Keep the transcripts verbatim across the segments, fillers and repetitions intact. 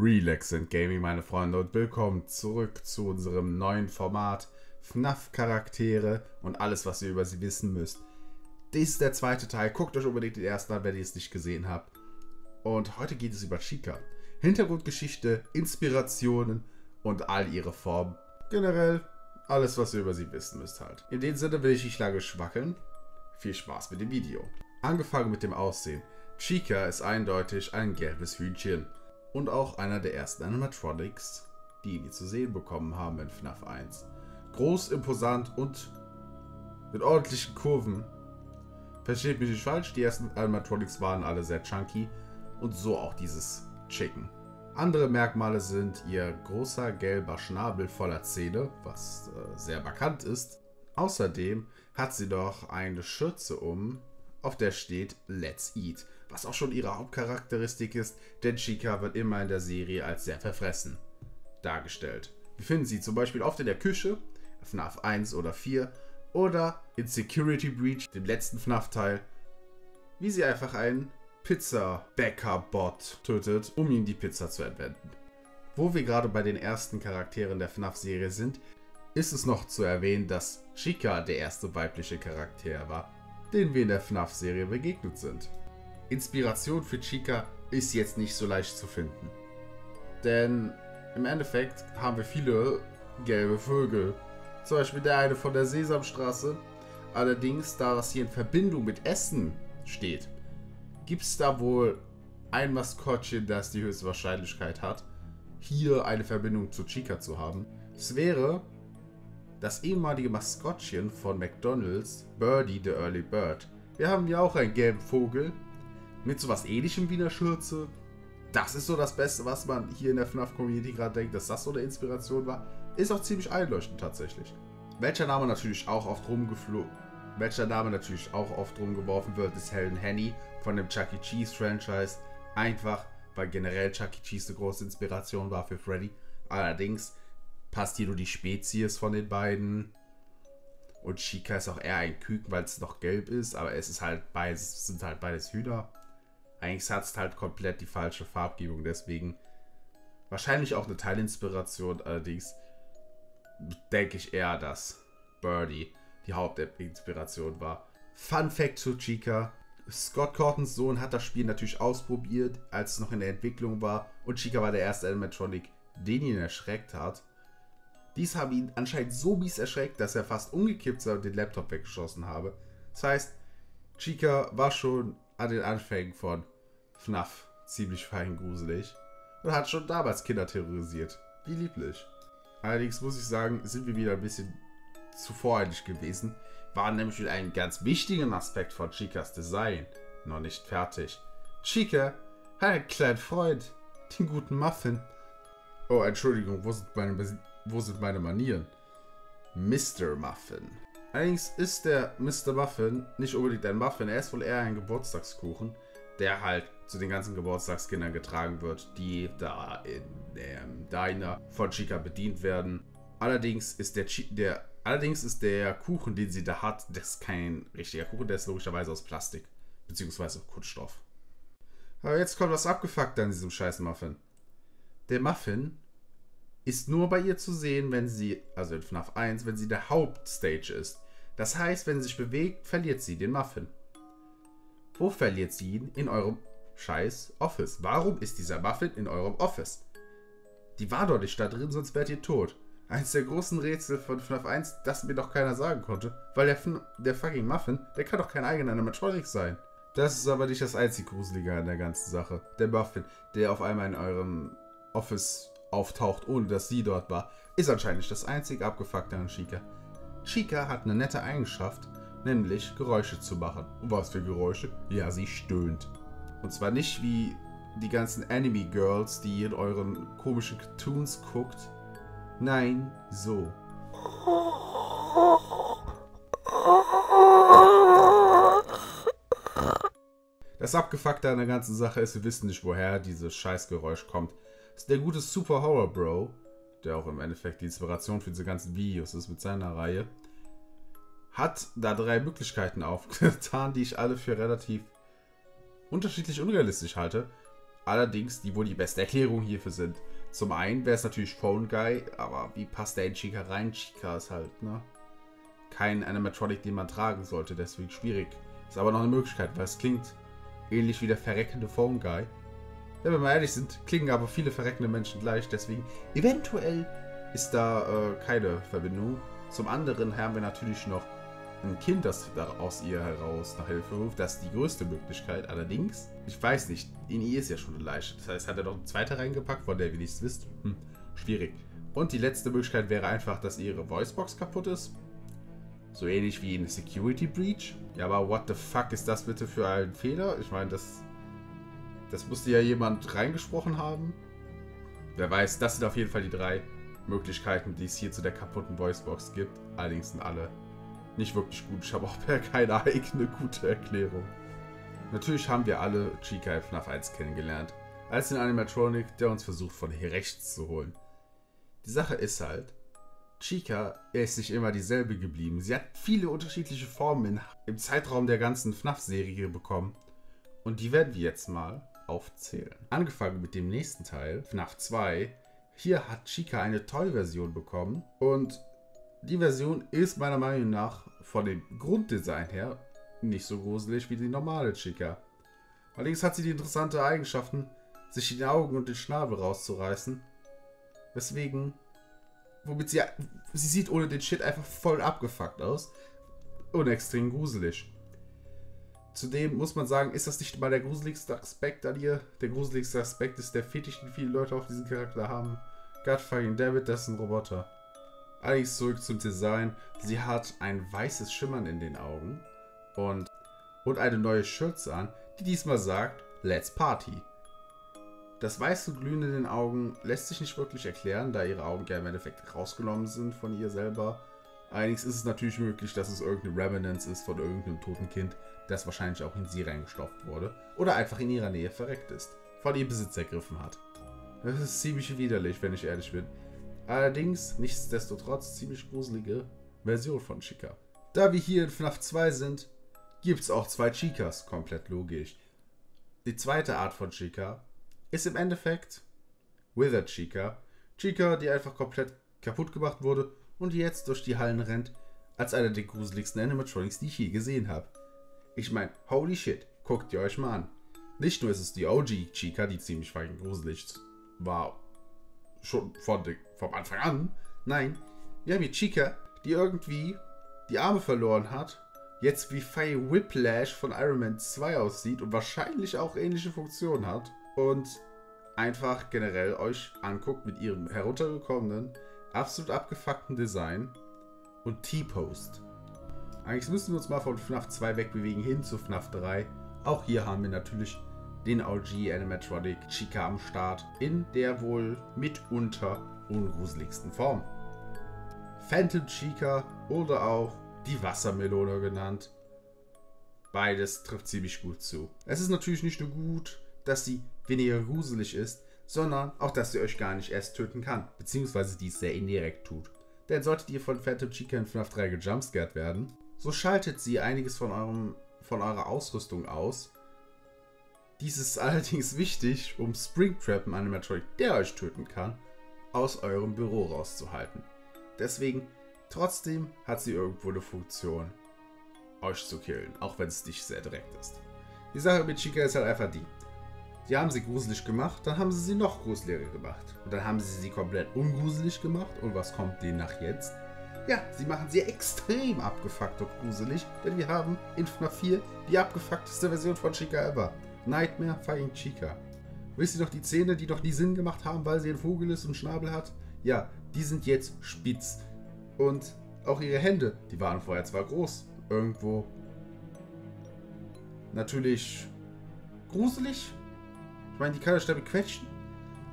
RelaxNGaming, meine Freunde, und willkommen zurück zu unserem neuen Format F NAF Charaktere und alles, was ihr über sie wissen müsst. Dies ist der zweite Teil, guckt euch unbedingt den ersten an, wenn ihr es nicht gesehen habt. Und heute geht es über Chica. Hintergrundgeschichte, Inspirationen und all ihre Formen. Generell alles, was ihr über sie wissen müsst halt. In dem Sinne will ich nicht lange schwackeln. Viel Spaß mit dem Video. Angefangen mit dem Aussehen. Chica ist eindeutig ein gelbes Hühnchen und auch einer der ersten Animatronics, die wir zu sehen bekommen haben in FNAF eins. Groß, imposant und mit ordentlichen Kurven. Versteht mich nicht falsch, die ersten Animatronics waren alle sehr chunky und so auch dieses Chicken. Andere Merkmale sind ihr großer gelber Schnabel voller Zähne, was äh, sehr markant ist. Außerdem hat sie noch eine Schürze um, auf der steht Let's Eat, was auch schon ihre Hauptcharakteristik ist, denn Chica wird immer in der Serie als sehr verfressen dargestellt. Wir finden sie zum Beispiel oft in der Küche, FNAF eins oder vier oder in Security Breach, dem letzten FNAF-Teil, wie sie einfach einen Pizza-Bäcker-Bot tötet, um ihm die Pizza zu entwenden. Wo wir gerade bei den ersten Charakteren der FNAF-Serie sind, ist es noch zu erwähnen, dass Chica der erste weibliche Charakter war, den wir in der FNAF-Serie begegnet sind. Inspiration für Chica ist jetzt nicht so leicht zu finden, denn im Endeffekt haben wir viele gelbe Vögel, zum Beispiel der eine von der Sesamstraße. Allerdings, da das hier in Verbindung mit Essen steht, gibt es da wohl ein Maskottchen, das die höchste Wahrscheinlichkeit hat, hier eine Verbindung zu Chica zu haben. Es wäre das ehemalige Maskottchen von McDonald's, Birdie the Early Bird. Wir haben ja auch einen gelben Vogel mit sowas ähnlichem wie einer Schürze. Das ist so das Beste, was man hier in der FNAF-Community gerade denkt, dass das so eine Inspiration war. Ist auch ziemlich einleuchtend tatsächlich. Welcher Name natürlich auch oft rumgeflogen, welcher Name natürlich auch oft rumgeworfen wird, ist Helen Henny von dem Chuck E. Cheese Franchise. Einfach, weil generell Chuck E. Cheese eine große Inspiration war für Freddy. Allerdings passt hier nur die Spezies von den beiden. Und Chica ist auch eher ein Küken, weil es noch gelb ist, aber es ist halt beides, sind halt beides Hühner. Eigentlich hat es halt komplett die falsche Farbgebung, deswegen wahrscheinlich auch eine Teilinspiration, allerdings denke ich eher, dass Birdie die Hauptinspiration war. Fun Fact zu Chica: Scott Cawthons Sohn hat das Spiel natürlich ausprobiert, als es noch in der Entwicklung war, und Chica war der erste Animatronic, den ihn erschreckt hat. Dies habe ihn anscheinend so mies erschreckt, dass er fast umgekippt sei und den Laptop weggeschossen habe. Das heißt, Chica war schon an den Anfängen von FNAF ziemlich fein gruselig und hat schon damals Kinder terrorisiert. Wie lieblich. Allerdings muss ich sagen, sind wir wieder ein bisschen zu voreilig gewesen, waren nämlich mit einem ganz wichtigen Aspekt von Chicas Design noch nicht fertig. Chica hat einen kleinen Freund, den guten Muffin. Oh, Entschuldigung, wo sind meine Bes Wo sind meine Manieren? Mister Muffin. Allerdings ist der Mister Muffin nicht unbedingt ein Muffin, er ist wohl eher ein Geburtstagskuchen, der halt zu den ganzen Geburtstagskindern getragen wird, die da in dem Diner von Chica bedient werden. Allerdings ist der, Chi der, allerdings ist der Kuchen, den sie da hat, das ist kein richtiger Kuchen, der ist logischerweise aus Plastik, beziehungsweise Kunststoff. Aber jetzt kommt was abgefuckt an diesem scheiß Muffin. Der Muffin ist nur bei ihr zu sehen, wenn sie, also in FNAF eins, wenn sie der Hauptstage ist. Das heißt, wenn sie sich bewegt, verliert sie den Muffin. Wo verliert sie ihn? In eurem scheiß Office. Warum ist dieser Muffin in eurem Office? Die war doch nicht da drin, sonst wärt ihr tot. Eins der großen Rätsel von FNAF eins, das mir doch keiner sagen konnte, weil der, der fucking Muffin, der kann doch kein eigener Animatronic sein. Das ist aber nicht das einzig Gruselige an der ganzen Sache. Der Muffin, der auf einmal in eurem Office auftaucht, ohne dass sie dort war, ist anscheinend das einzig abgefuckte an Chica. Chica hat eine nette Eigenschaft, nämlich Geräusche zu machen. Und was für Geräusche? Ja, sie stöhnt. Und zwar nicht wie die ganzen Anime-Girls, die in euren komischen Cartoons guckt. Nein, so. Das Abgefuckte an der ganzen Sache ist, wir wissen nicht, woher dieses Scheißgeräusch kommt. Der gute Super Horror Bro, der auch im Endeffekt die Inspiration für diese ganzen Videos ist mit seiner Reihe, hat da drei Möglichkeiten aufgetan, die ich alle für relativ unterschiedlich unrealistisch halte. Allerdings die wohl die beste Erklärung hierfür sind. Zum einen wäre es natürlich Phone Guy, aber wie passt der in Chica rein? Chica ist halt, ne? Kein Animatronic, den man tragen sollte, deswegen schwierig. Ist aber noch eine Möglichkeit, weil es klingt ähnlich wie der verreckende Phone Guy. Wenn wir mal ehrlich sind, klingen aber viele verreckende Menschen gleich, deswegen eventuell ist da äh, keine Verbindung. Zum anderen haben wir natürlich noch ein Kind, das aus ihr heraus nach Hilfe ruft. Das ist die größte Möglichkeit. Allerdings, ich weiß nicht, in ihr ist ja schon eine Leiche. Das heißt, hat er noch eine zweite reingepackt, von der wir nichts wissen? Hm, schwierig. Und die letzte Möglichkeit wäre einfach, dass ihre Voicebox kaputt ist. So ähnlich wie in Security Breach. Ja, aber what the fuck ist das bitte für ein Fehler? Ich meine, das, das musste ja jemand reingesprochen haben. Wer weiß, das sind auf jeden Fall die drei Möglichkeiten, die es hier zu der kaputten Voicebox gibt. Allerdings sind alle nicht wirklich gut. Ich habe auch keine eigene gute Erklärung. Natürlich haben wir alle Chica in FNAF eins kennengelernt, als den Animatronic, der uns versucht, von hier rechts zu holen. Die Sache ist halt, Chica ist nicht immer dieselbe geblieben. Sie hat viele unterschiedliche Formen im Zeitraum der ganzen FNAF-Serie bekommen. Und die werden wir jetzt mal aufzählen. Angefangen mit dem nächsten Teil, FNAF zwei. Hier hat Chica eine Toy-Version bekommen. Und die Version ist meiner Meinung nach von dem Grunddesign her nicht so gruselig wie die normale Chica. Allerdings hat sie die interessante Eigenschaften, sich die Augen und den Schnabel rauszureißen. Weswegen... Womit sie, sie sieht ohne den Shit einfach voll abgefuckt aus und extrem gruselig. Zudem muss man sagen, ist das nicht mal der gruseligste Aspekt an ihr. Der gruseligste Aspekt ist der Fetisch, den viele Leute auf diesen Charakter haben. Godfucking David, das ist ein Roboter. Allerdings zurück zum Design. Sie hat ein weißes Schimmern in den Augen und, und eine neue Schürze an, die diesmal sagt, Let's Party. Das weiße Glühen in den Augen lässt sich nicht wirklich erklären, da ihre Augen ja im Endeffekt rausgenommen sind von ihr selber. Allerdings ist es natürlich möglich, dass es irgendeine Remnants ist von irgendeinem toten Kind, das wahrscheinlich auch in sie reingestopft wurde oder einfach in ihrer Nähe verreckt ist, von ihrem Besitz ergriffen hat. Das ist ziemlich widerlich, wenn ich ehrlich bin. Allerdings, nichtsdestotrotz, ziemlich gruselige Version von Chica. Da wir hier in FNAF zwei sind, gibt es auch zwei Chicas, komplett logisch. Die zweite Art von Chica ist im Endeffekt Wither Chica. Chica, die einfach komplett kaputt gemacht wurde und die jetzt durch die Hallen rennt, als einer der gruseligsten Animatronics, die ich je gesehen habe. Ich meine, holy shit, guckt ihr euch mal an. Nicht nur ist es die O G Chica, die ziemlich fucking gruselig war, schon von de, vom Anfang an. Nein, wir haben hier Chica, die irgendwie die Arme verloren hat, jetzt wie Fire Whiplash von Iron Man zwei aussieht und wahrscheinlich auch ähnliche Funktionen hat. Und einfach generell euch anguckt mit ihrem heruntergekommenen, absolut abgefuckten Design und T-Post. Eigentlich müssen wir uns mal von FNAF zwei wegbewegen hin zu FNAF drei. Auch hier haben wir natürlich den O G Animatronic Chica am Start, in der wohl mitunter ungruseligsten Form. Phantom Chica oder auch die Wassermelone genannt. Beides trifft ziemlich gut zu. Es ist natürlich nicht nur gut, dass sie weniger gruselig ist, sondern auch, dass sie euch gar nicht erst töten kann, beziehungsweise dies sehr indirekt tut. Denn solltet ihr von Phantom Chica in FNAF drei gejumpscared werden, so schaltet sie einiges von, eurem, von eurer Ausrüstung aus. Dies ist allerdings wichtig, um Springtrap, einen Animatronic, der euch töten kann, aus eurem Büro rauszuhalten. Deswegen, trotzdem hat sie irgendwo eine Funktion, euch zu killen, auch wenn es nicht sehr direkt ist. Die Sache mit Chica ist halt einfach die: Die haben sie gruselig gemacht, dann haben sie sie noch gruseliger gemacht. Und dann haben sie sie komplett ungruselig gemacht. Und was kommt denen nach jetzt? Ja, sie machen sie extrem abgefuckt und gruselig, denn wir haben in FNAF vier die abgefuckteste Version von Chica ever. Nightmare fucking Chica. Wisst ihr noch die Zähne, die doch nie Sinn gemacht haben, weil sie ein Vogel ist und einen Schnabel hat? Ja, die sind jetzt spitz. Und auch ihre Hände, die waren vorher zwar groß, irgendwo natürlich gruselig. Ich meine, die kann euch damit quetschen.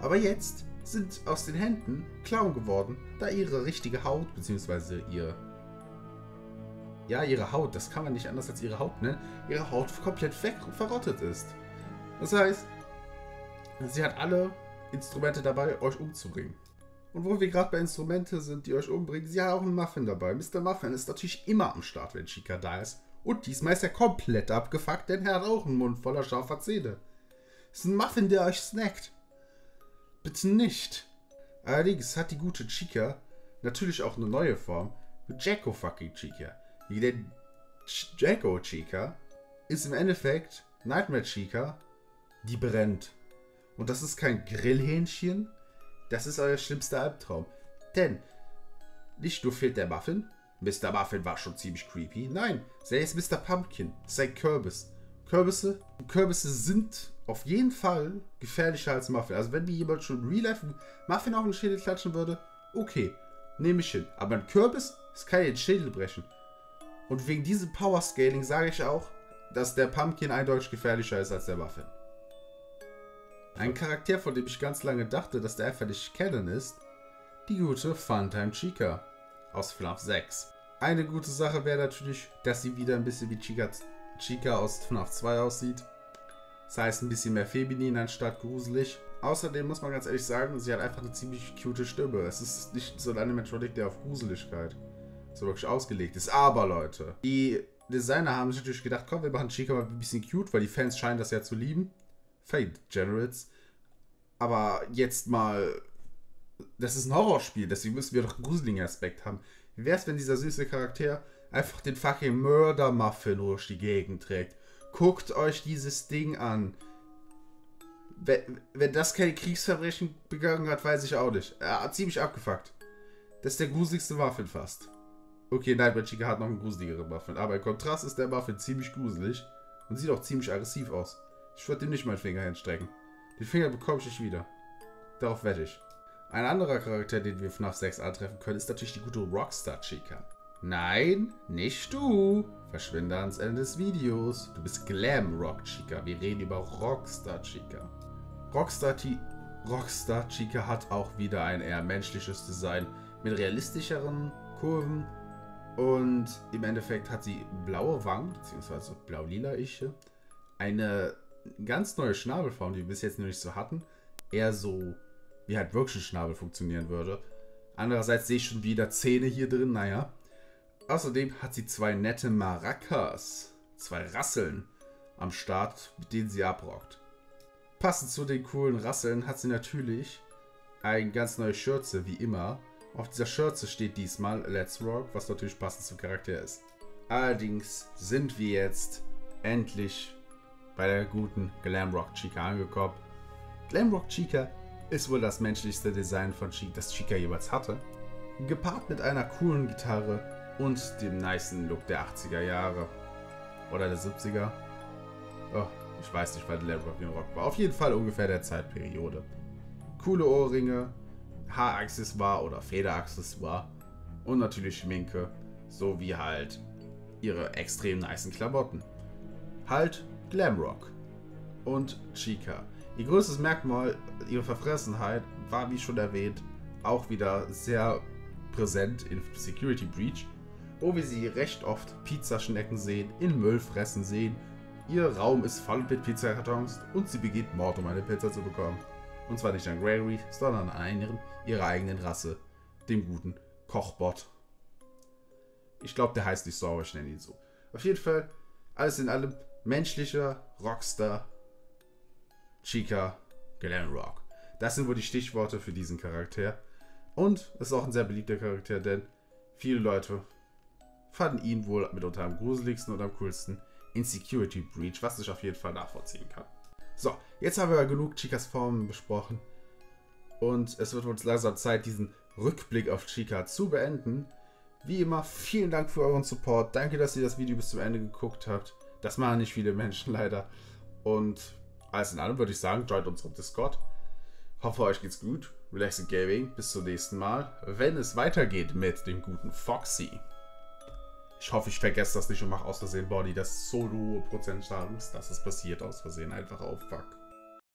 Aber jetzt sind aus den Händen Klauen geworden, da ihre richtige Haut, beziehungsweise ihr... Ja, ihre Haut, das kann man nicht anders als ihre Haut nennen, ihre Haut komplett weg und verrottet ist. Das heißt, sie hat alle Instrumente dabei, euch umzubringen. Und wo wir gerade bei Instrumenten sind, die euch umbringen, sie hat auch einen Muffin dabei. Mister Muffin ist natürlich immer am Start, wenn Chica da ist. Und diesmal ist er komplett abgefuckt, denn er hat auch einen Mund voller scharfer Zähne. Das ist ein Muffin, der euch snackt. Bitte nicht. Allerdings hat die gute Chica natürlich auch eine neue Form. Jacko fucking Chica. Der Jacko Chica ist im Endeffekt Nightmare Chica, die brennt. Und das ist kein Grillhähnchen. Das ist euer schlimmster Albtraum. Denn nicht nur fehlt der Muffin. Mister Muffin war schon ziemlich creepy. Nein, selbst Mister Pumpkin ist ein Kürbis. Kürbisse, Kürbisse sind auf jeden Fall gefährlicher als Muffin. Also wenn mir jemand schon in Real Life Muffin auf den Schädel klatschen würde, okay, nehme ich hin. Aber ein Kürbis, das kann ja den Schädel brechen. Und wegen diesem Power-Scaling sage ich auch, dass der Pumpkin eindeutig gefährlicher ist als der Muffin. Ein Charakter, von dem ich ganz lange dachte, dass der einfach nicht canon ist, die gute Funtime Chica aus FNAF sechs. Eine gute Sache wäre natürlich, dass sie wieder ein bisschen wie Chica, Chica aus FNAF zwei aussieht. Das heißt, ein bisschen mehr feminin anstatt gruselig. Außerdem muss man ganz ehrlich sagen, sie hat einfach eine ziemlich cute Stimme. Es ist nicht so ein Animatronic, der auf Gruseligkeit so wirklich ausgelegt ist. Aber Leute, die Designer haben sich natürlich gedacht, komm, wir machen Chica mal ein bisschen cute, weil die Fans scheinen das ja zu lieben. Fake Generates. Aber jetzt mal... Das ist ein Horrorspiel, deswegen müssen wir doch einen gruseligen Aspekt haben. Wie wär's, wenn dieser süße Charakter einfach den fucking Mörder-Muffin durch die Gegend trägt? Guckt euch dieses Ding an. Wenn, wenn das keine Kriegsverbrechen begangen hat, weiß ich auch nicht. Ja, ziemlich abgefuckt. Das ist der gruseligste Muffin fast. Okay, nein, Nightmare Chica hat noch einen gruseligeren Muffin. Aber im Kontrast ist der Muffin ziemlich gruselig und sieht auch ziemlich aggressiv aus. Ich würde ihm nicht meinen Finger hinstrecken. Den Finger bekomme ich nicht wieder. Darauf wette ich. Ein anderer Charakter, den wir FNAF sechs antreffen können, ist natürlich die gute Rockstar Chica. Nein, nicht du. Verschwinde ans Ende des Videos. Du bist Glam Rock Chica. Wir reden über Rockstar Chica. Rockstar, Rockstar Chica hat auch wieder ein eher menschliches Design mit realistischeren Kurven. Und im Endeffekt hat sie blaue Wangen, beziehungsweise blau-lila-ische. Eine ganz neue Schnabelform, die wir bis jetzt noch nicht so hatten. Eher so, wie halt wirklich ein Schnabel funktionieren würde. Andererseits sehe ich schon wieder Zähne hier drin, naja. Außerdem hat sie zwei nette Maracas, zwei Rasseln am Start, mit denen sie abrockt. Passend zu den coolen Rasseln hat sie natürlich eine ganz neue Schürze, wie immer. Auf dieser Schürze steht diesmal Let's Rock, was natürlich passend zum Charakter ist. Allerdings sind wir jetzt endlich bei der guten Glamrock Chica angekommen. Glamrock Chica ist wohl das menschlichste Design von Chica, das Chica jeweils hatte. Gepaart mit einer coolen Gitarre und dem nicen Look der achtziger Jahre. Oder der siebziger. Oh, ich weiß nicht, weil Glamrock in Rock war. Auf jeden Fall ungefähr der Zeitperiode. Coole Ohrringe, Haaraccessoire oder Federaccessoire und natürlich Schminke. Sowie halt ihre extrem nicen Klamotten. Halt Glamrock und Chica. Ihr größtes Merkmal, ihre Verfressenheit, war wie schon erwähnt auch wieder sehr präsent in Security Breach, wo wir sie recht oft Pizzaschnecken sehen, in Müll fressen sehen, ihr Raum ist voll mit Pizzakartons und sie begeht Mord, um eine Pizza zu bekommen. Und zwar nicht an Gregory, sondern an einen ihrer eigenen Rasse, dem guten Kochbot. Ich glaube, der heißt nicht so, aber ich nenne ihn so. Auf jeden Fall, alles in allem, menschlicher Rockstar Chica, Glamrock. Das sind wohl die Stichworte für diesen Charakter. Und ist auch ein sehr beliebter Charakter, denn viele Leute fanden ihn wohl mitunter am gruseligsten und am coolsten in Security Breach, was ich auf jeden Fall nachvollziehen kann. So, jetzt haben wir genug Chicas Formen besprochen. Und es wird uns langsam Zeit, diesen Rückblick auf Chica zu beenden. Wie immer, vielen Dank für euren Support. Danke, dass ihr das Video bis zum Ende geguckt habt. Das machen nicht viele Menschen leider. Und alles in allem würde ich sagen, joint unserem Discord. Hoffe, euch geht's gut. RelaxNGaming, bis zum nächsten Mal, wenn es weitergeht mit dem guten Foxy. Ich hoffe, ich vergesse das nicht und mache aus Versehen Body das Solo-Prozent-Schaden. Das ist passiert aus Versehen. Einfach auf Fuck.